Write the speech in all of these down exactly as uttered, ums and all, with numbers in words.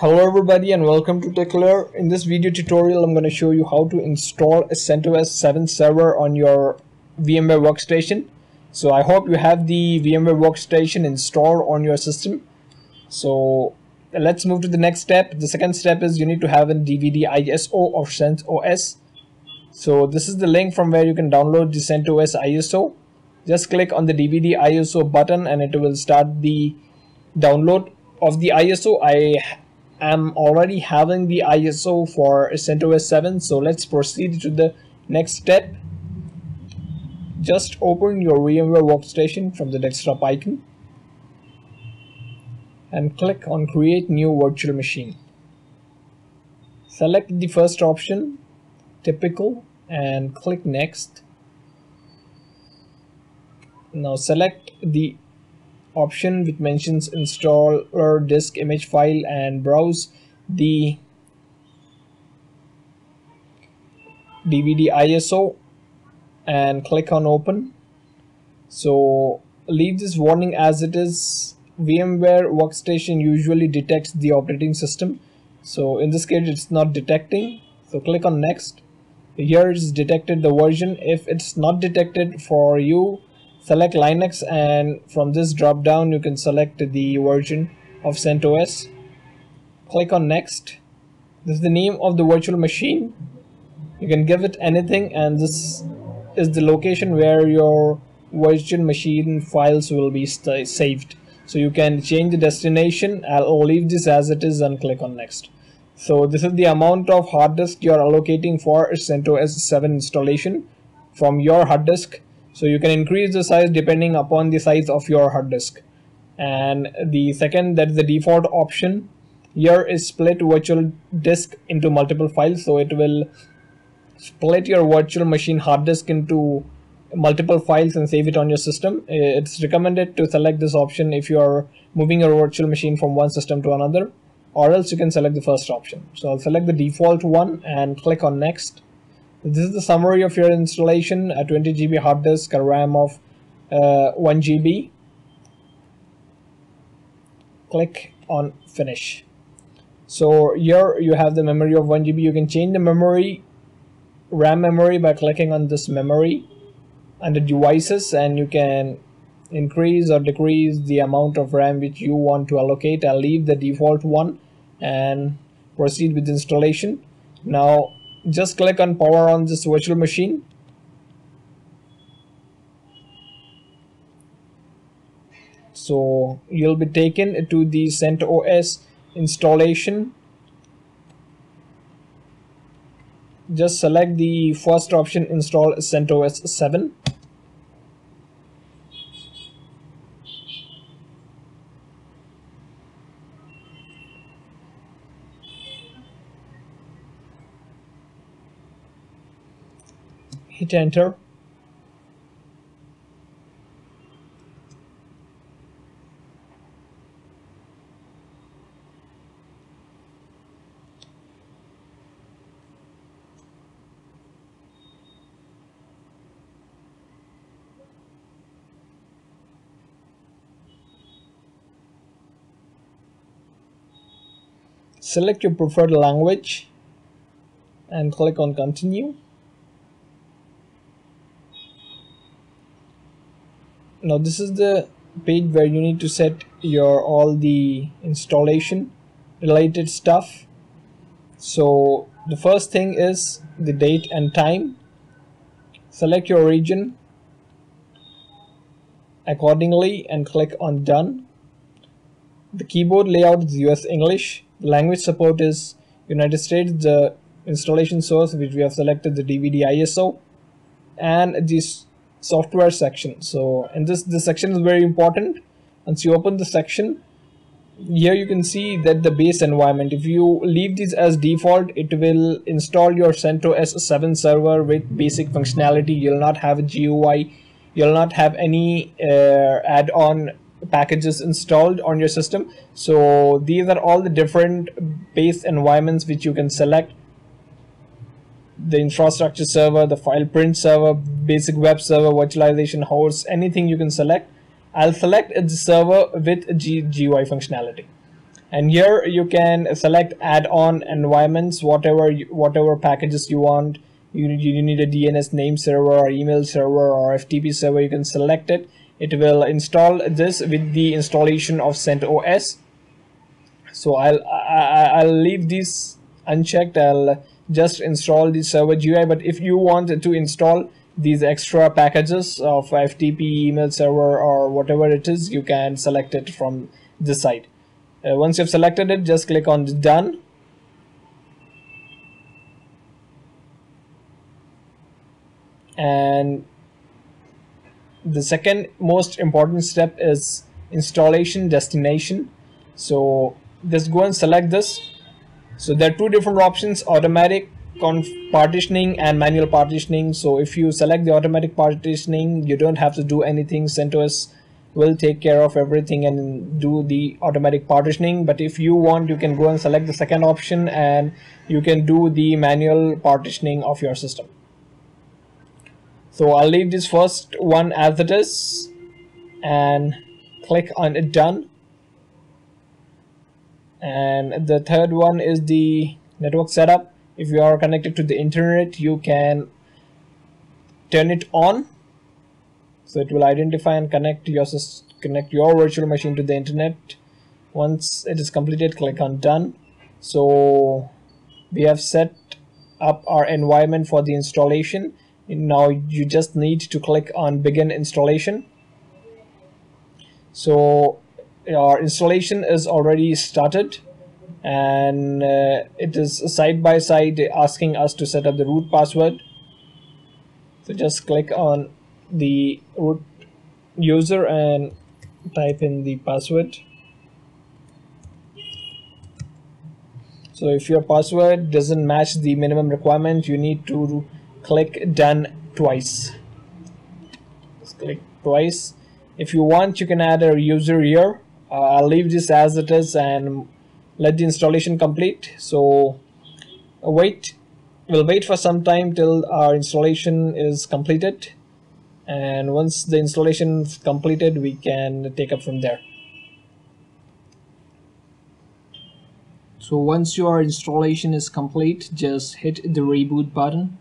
Hello everybody and welcome to TechLair. In this video tutorial I'm going to show you how to install a CentOS seven server on your VMware Workstation. So I hope you have the VMware Workstation installed on your system. So let's move to the next step. The second step is you need to have a D V D I S O of CentOS. So this is the link from where you can download the CentOS I S O. Just click on the D V D I S O button and it will start the download of the I S O. I I'm already having the I S O for CentOS seven, so let's proceed to the next step. Just open your VMware Workstation from the desktop icon and click on Create New Virtual Machine. Select the first option, Typical, and click Next. Now select the option which mentions installer disk image file and browse the D V D I S O and click on open. So leave this warning as it is. VMware Workstation usually detects the operating system, so in this case it's not detecting, so click on next. Here it's detected the version. If it's not detected for you, select Linux, and from this drop down you can select the version of CentOS. Click on next. This is the name of the virtual machine. You can give it anything, and this is the location where your virtual machine files will be saved. So you can change the destination. I'll leave this as it is and click on next. So this is the amount of hard disk you are allocating for CentOS seven installation from your hard disk. So you can increase the size depending upon the size of your hard disk. And the second, that is the default option. Here is split virtual disk into multiple files. So it will split your virtual machine hard disk into multiple files and save it on your system. It's recommended to select this option if you are moving your virtual machine from one system to another, or else you can select the first option. So I'll select the default one and click on next. This is the summary of your installation: a twenty gigabyte hard disk, a RAM of uh, one gigabyte. Click on finish. So here you have the memory of one gigabyte. You can change the memory, RAM memory, by clicking on this memory under devices, and you can increase or decrease the amount of RAM which you want to allocate. I'll leave the default one and proceed with the installation. Now just click on power on this virtual machine. So you'll be taken to the CentOS installation. Just select the first option, install CentOS seven. Hit enter. Select your preferred language and click on continue. Now this is the page where you need to set your all the installation related stuff. So the first thing is the date and time. Select your region accordingly and click on done. The keyboard layout is U S English. The language support is United States. The installation source, which we have selected, the D V D I S O, and this software section. So in this this section is very important. Once you open the section, here you can see that the base environment, if you leave this as default, it will install your CentOS seven server with basic functionality. You'll not have a G U I, you'll not have any uh, add-on packages installed on your system. So these are all the different base environments which you can select: the infrastructure server, the file print server, basic web server, virtualization hosts, anything you can select. I'll select the server with G U I functionality. And here you can select add-on environments, whatever you, whatever packages you want. You, you need a D N S name server or email server or F T P server, you can select it. It will install this with the installation of CentOS. So I'll, I, I'll leave this unchecked. I'll just install the server G U I. But if you want to install these extra packages of F T P, email server or whatever it is, you can select it from this side. Uh, once you've selected it, just click on done. And the second most important step is installation destination. So just go and select this. So there are two different options, automatic conf partitioning and manual partitioning. So if you select the automatic partitioning, you don't have to do anything. CentOS will take care of everything and do the automatic partitioning. But if you want, you can go and select the second option and you can do the manual partitioning of your system. So I'll leave this first one as it is and click on it done. And the third one is the network setup. If you are connected to the internet, you can turn it on. So it will identify and connect your connect your virtual machine to the internet. Once it is completed, click on done. So we have set up our environment for the installation. Now you just need to click on begin installation. So our installation is already started, and uh, it is side by side asking us to set up the root password. So just click on the root user and type in the password. So if your password doesn't match the minimum requirement, you need to click done twice. Just click twice. If you want, you can add a user here. uh, I'll leave this as it is and let the installation complete. So wait we'll wait for some time till our installation is completed. And once the installation is completed, we can take up from there. So once your installation is complete, just hit the reboot button.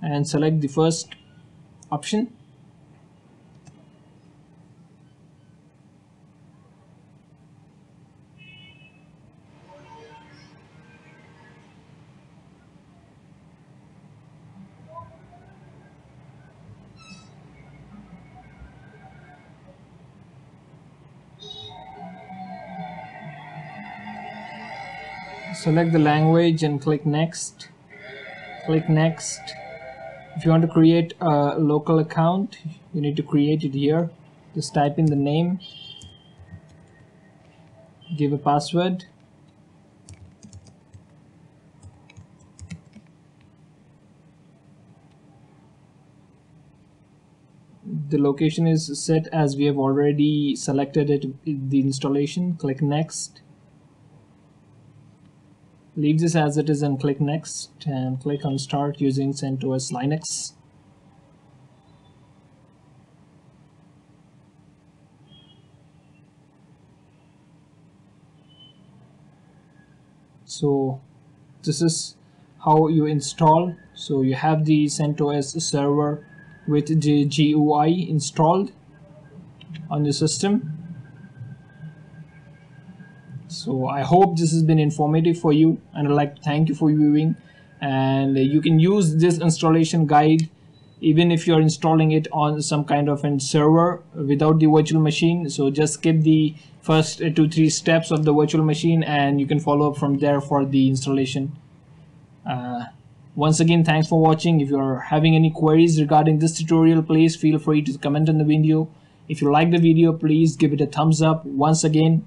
And select the first option. Select the language and click next. Click next. If you want to create a local account, you need to create it here. Just type in the name, give a password, the location is set as we have already selected it in the installation. Click next. Leave this as it is and click next, and click on start using CentOS Linux. So this is how you install. So you have the CentOS server with the G U I installed on your system. So I hope this has been informative for you, and I'd like to thank you for viewing. And you can use this installation guide even if you're installing it on some kind of a server without the virtual machine. So just skip the first two three steps of the virtual machine, and you can follow up from there for the installation. Uh, once again, thanks for watching. If you're having any queries regarding this tutorial, please feel free to comment on the video. If you like the video, please give it a thumbs up. Once again,